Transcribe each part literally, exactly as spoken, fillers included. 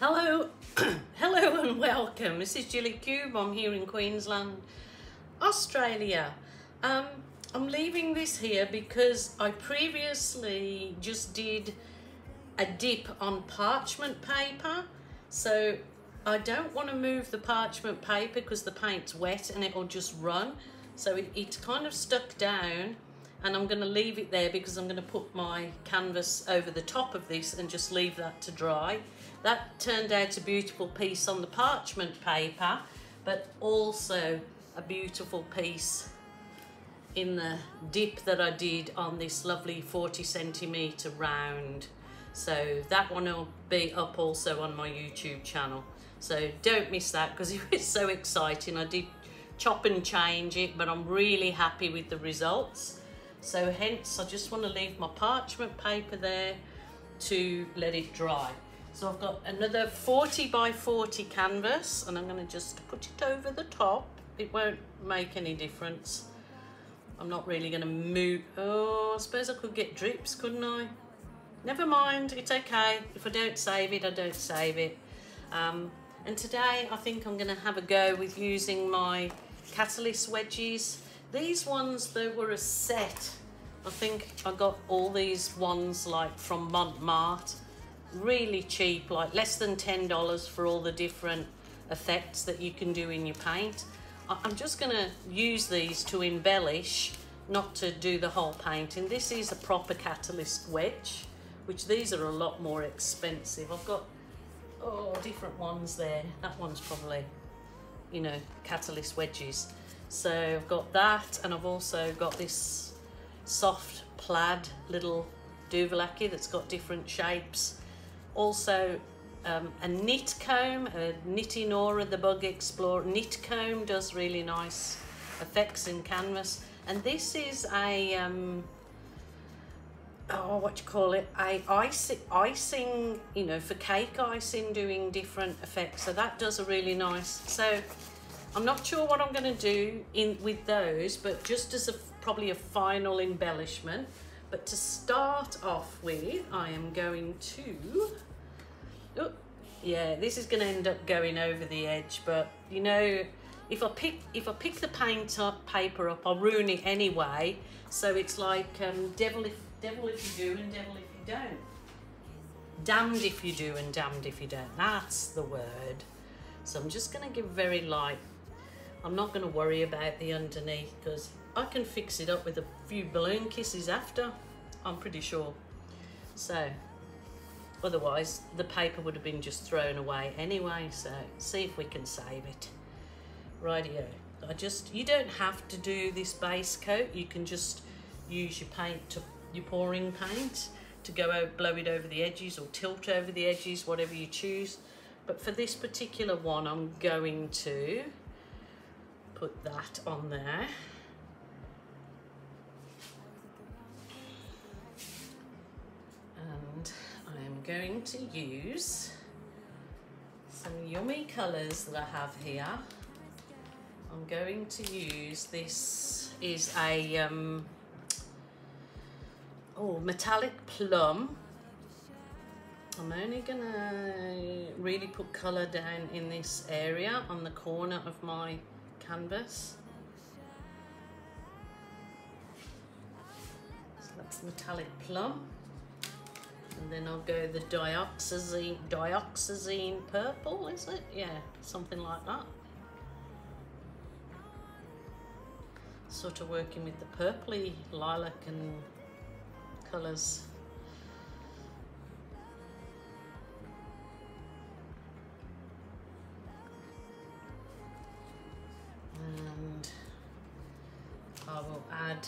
Hello, hello and welcome. This is Jilly Cube. I'm here in Queensland, Australia. Um, I'm leaving this here because I previously just did a dip on parchment paper. So I don't want to move the parchment paper because the paint's wet and it'll just run. So it, it's kind of stuck down, and I'm going to leave it there because I'm going to put my canvas over the top of this and just leave that to dry. That turned out a beautiful piece on the parchment paper, but also a beautiful piece in the dip that I did on this lovely forty centimetre round. So that one will be up also on my YouTube channel. So don't miss that because it was so exciting. I did chop and change it, but I'm really happy with the results. So hence, I just want to leave my parchment paper there to let it dry. So I've got another forty by forty canvas, and I'm going to just put it over the top. It won't make any difference. I'm not really going to move. Oh, I suppose I could get drips, couldn't I? Never mind, it's okay. If I don't save it, I don't save it. Um, and today I think I'm going to have a go with using my catalyst wedges. These ones, they were a set. I think I got all these ones like from Montmartre. Really cheap, like less than ten dollars for all the different effects that you can do in your paint. I'm just going to use these to embellish, not to do the whole painting. This is a proper catalyst wedge, which these are a lot more expensive. I've got oh different ones there. That one's probably, you know, catalyst wedges. So I've got that, and I've also got this soft plaid little Duvelacky that's got different shapes. Also um, a knit comb, a Nitinora the Bug Explorer knit comb, does really nice effects in canvas. And this is a, um, oh, what do you call it? A icing, icing, you know, for cake icing, doing different effects. So that does a really nice, so I'm not sure what I'm gonna do in with those, but just as a, probably a final embellishment. But to start off with, I am going to, oh, yeah, this is going to end up going over the edge. But you know, if I pick if I pick the paint up paper up, I'll ruin it anyway. So it's like um, devil if devil if you do and devil if you don't, damned if you do and damned if you don't. That's the word. So I'm just going to give very light. I'm not going to worry about the underneath because I can fix it up with a few balloon kisses after, I'm pretty sure. So otherwise the paper would have been just thrown away anyway. So see if we can save it. Rightio. I just, you don't have to do this base coat. You can just use your paint to your pouring paint to go out, blow it over the edges or tilt over the edges, whatever you choose. But for this particular one, I'm going to put that on there. Going to use some yummy colours that I have here. I'm going to use, this is a um, oh metallic plum. I'm only gonna really put colour down in this area on the corner of my canvas. So that's metallic plum. And then I'll go the dioxazine, dioxazine purple, is it? Yeah, something like that. Sort of working with the purpley lilac and colours. And I will add,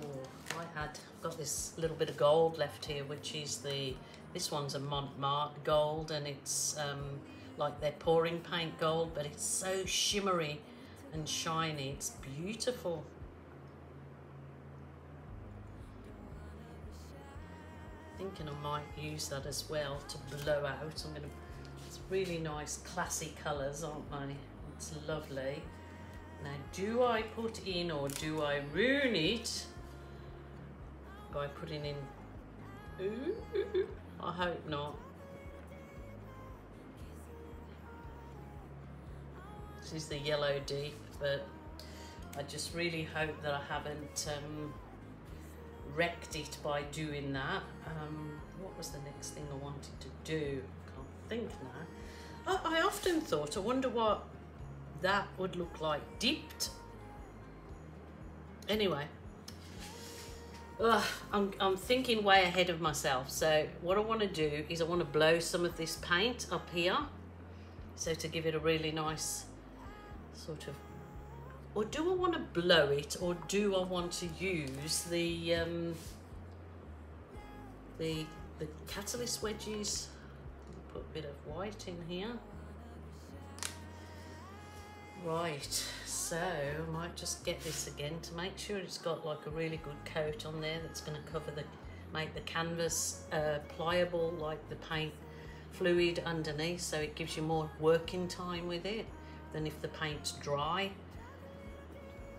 oh, I add, got this little bit of gold left here, which is the, this one's a Montmartre gold, and it's um, like their pouring paint gold, but it's so shimmery and shiny, it's beautiful. I'm thinking I might use that as well to blow out. I'm gonna, it's really nice classy colours, aren't they? It's lovely. Now, do I put in or do I ruin it by putting in, ooh, I hope not. which is the yellow deep, but I just really hope that I haven't um, wrecked it by doing that. Um, what was the next thing I wanted to do? I can't think now. I, I often thought, I wonder what that would look like dipped. Anyway, ugh, I'm, I'm thinking way ahead of myself. So what I want to do is I want to blow some of this paint up here, so to give it a really nice sort of, or do I want to blow it, or do I want to use the um, the the catalyst wedges? Put a bit of white in here. Right, so I might just get this again to make sure it's got like a really good coat on there that's going to cover the, make the canvas uh, pliable like the paint fluid underneath, so it gives you more working time with it than if the paint's dry.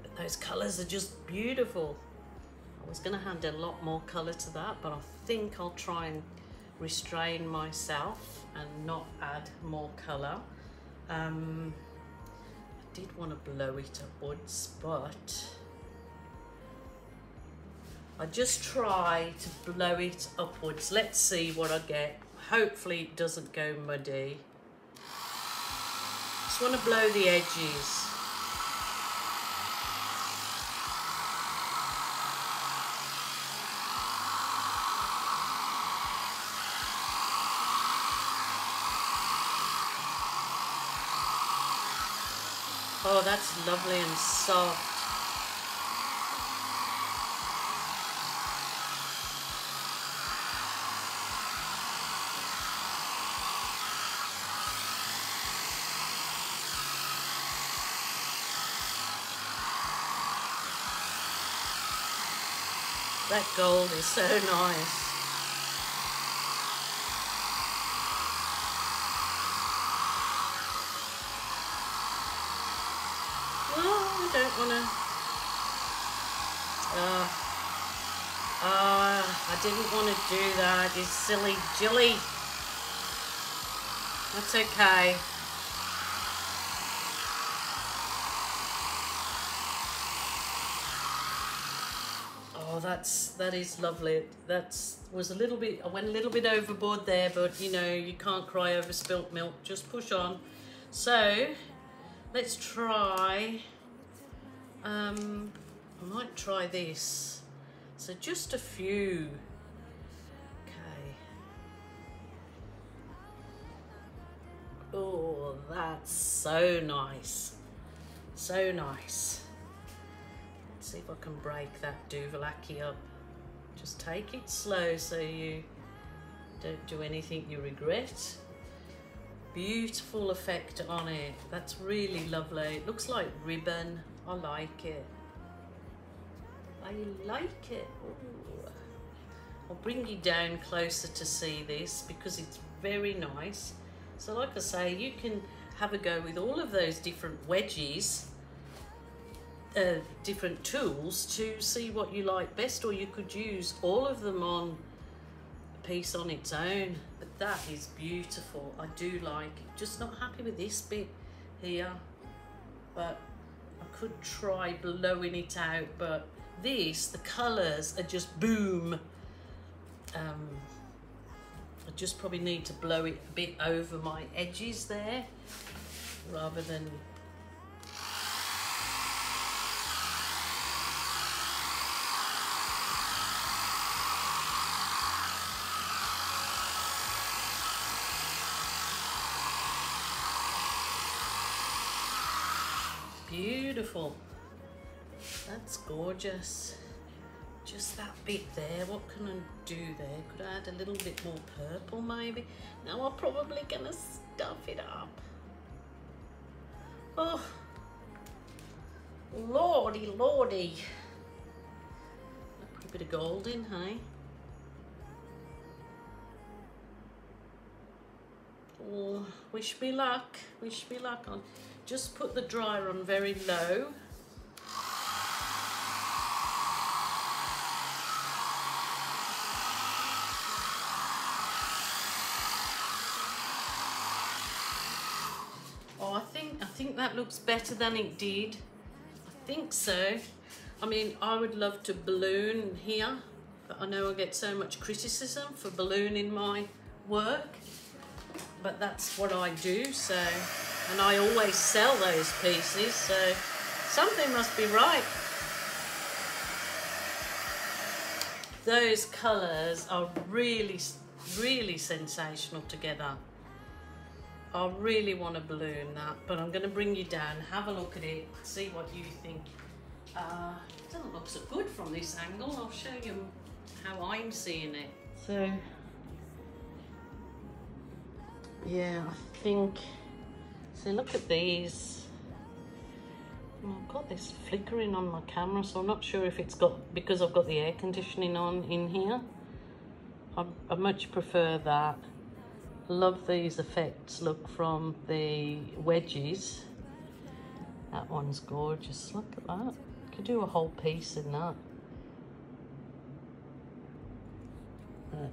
But those colours are just beautiful. I was going to hand a lot more colour to that, but I think I'll try and restrain myself and not add more colour. Um, did want to blow it upwards, but I just try to blow it upwards. Let's see what I get. Hopefully it doesn't go muddy. Just want to blow the edges. Oh, that's lovely and soft. That gold is so nice. Don't want to. Uh, uh, I didn't want to do that. You silly jilly. That's okay. Oh, that's that is lovely. That's was a little bit. I went a little bit overboard there, but you know you can't cry over spilt milk. Just push on. So, let's try. Um, I might try this. So just a few. Okay. Oh, that's so nice. So nice. Let's see if I can break that Duvallaki up. Just take it slow so you don't do anything you regret. Beautiful effect on it. That's really lovely. It looks like ribbon. I like it. I like it. Ooh. I'll bring you down closer to see this because it's very nice. So like I say, you can have a go with all of those different wedges, uh, different tools to see what you like best, or you could use all of them on a piece on its own. But that is beautiful. I do like it. Just not happy with this bit here, but I could try blowing it out, but this, the colours are just boom. Um, I just probably need to blow it a bit over my edges there, rather than... Beautiful. That's gorgeous. Just that bit there. What can I do there? Could I add a little bit more purple maybe? Now I'm probably gonna stuff it up. Oh, lordy, lordy. Put a bit of gold in, hey? Oh, wish me luck. Wish me luck on. Just put the dryer on very low. Oh, I think I think that looks better than it did. I think so. I mean, I would love to balloon here, but I know I get so much criticism for ballooning my work, but that's what I do, so, and I always sell those pieces, so something must be right. Those colours are really, really sensational together. I really want to balloon that, but I'm going to bring you down, have a look at it, see what you think. Uh, it doesn't look so good from this angle. I'll show you how I'm seeing it. So, yeah, I think, so look at these. I've got this flickering on my camera, so I'm not sure if it's got, because I've got the air conditioning on in here. I, I much prefer that. Love these effects, look, from the wedges. That one's gorgeous, look at that. Could do a whole piece in that. But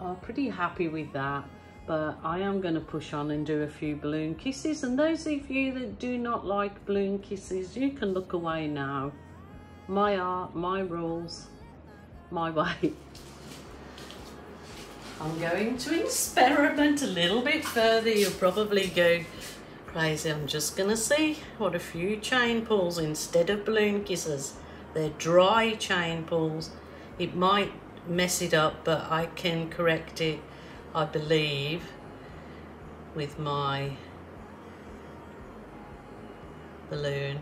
I'm pretty happy with that, but I am gonna push on and do a few balloon kisses. And those of you that do not like balloon kisses, you can look away now. My art, my rules, my way. I'm going to experiment a little bit further. You'll probably go crazy. I'm just gonna see what a few chain pulls instead of balloon kisses. They're dry chain pulls. It might mess it up, but I can correct it, I believe, with my balloon.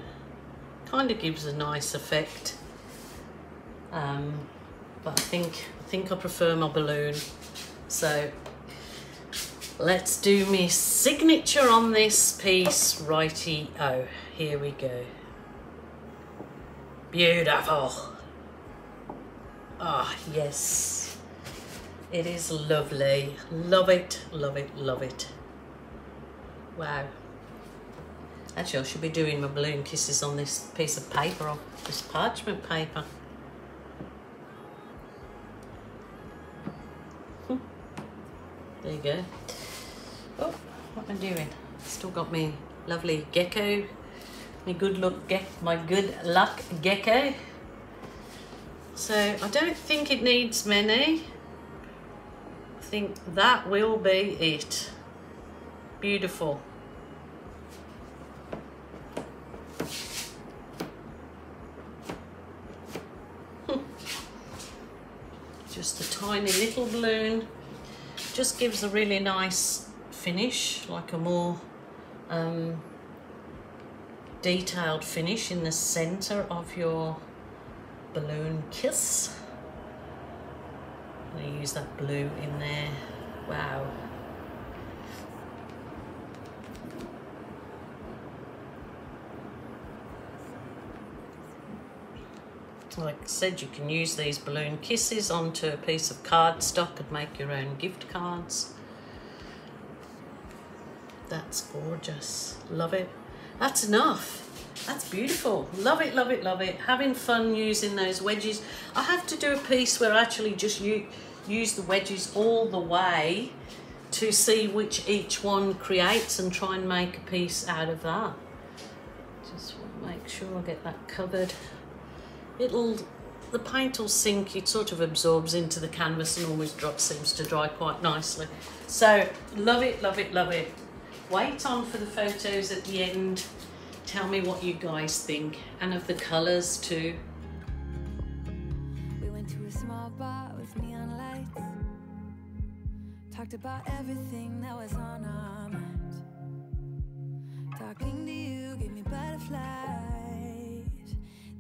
Kind of gives a nice effect, um, but I think I think I prefer my balloon. So let's do my signature on this piece, righty-o. Here we go. Beautiful. Ah, yes. It is lovely. Love it, love it, love it. Wow. Actually, I should be doing my balloon kisses on this piece of paper, on this parchment paper. There you go. Oh, what am I doing? Still got me lovely gecko, my good luck gecko, my good luck gecko. So I don't think it needs many. I think that will be it. Beautiful. Just a tiny little balloon. Just gives a really nice finish, like a more um, detailed finish in the center of your balloon kiss. I'm going to use that blue in there. Wow. Like I said, you can use these balloon kisses onto a piece of cardstock and make your own gift cards. That's gorgeous. Love it. That's enough. That's beautiful. Love it, love it, love it. Having fun using those wedges. I have to do a piece where I actually just use the wedges all the way to see which each one creates and try and make a piece out of that. Just want to make sure I get that covered. It'll, the paint will sink, it sort of absorbs into the canvas and always drops, seems to dry quite nicely. So, love it, love it, love it. Wait on for the photos at the end. Tell me what you guys think, and of the colours too. We went to a small bar with neon lights. Talked about everything that was on our mind. Talking to you gave me butterflies.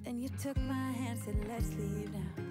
And you took my hand, said let's leave now.